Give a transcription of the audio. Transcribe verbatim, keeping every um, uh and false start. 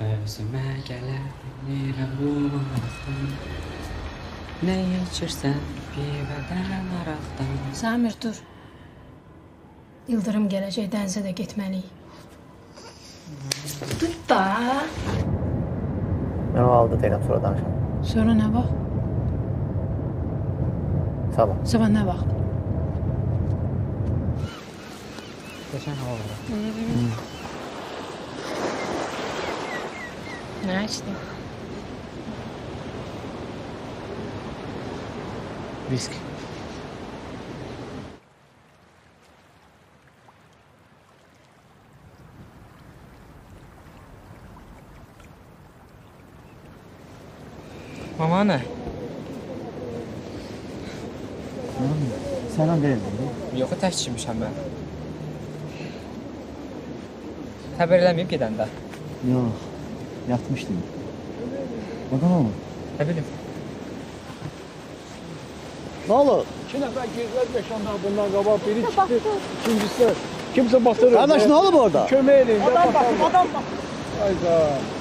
Özüme gelen bir bulmasın. Ne içirsen piveden araktan. Samir dur. Yıldırım gelecek, denize de gitmeliyim. Tut da. Ben o aldı değilim, sonra danışalım. Sonra ne bak? Sabah. Sabah ne bak? Geçen hava oldu. Ne açtın? Viski. Mama ne? Sen anlayın mı? Yok, təkçiymişəm ben. Xəbər eləməyib gedəndə? Yox, yatmışdım. Badan olur. Nə bilim. Nə olur? İki nəfər girdilər beşanlar bundan qabaq, biri çıxdı, ikincisi. Kimsə batırır. Qardaş, nə olub orada? Kömək eləyin. Adam baxın, adam baxın. Ayda.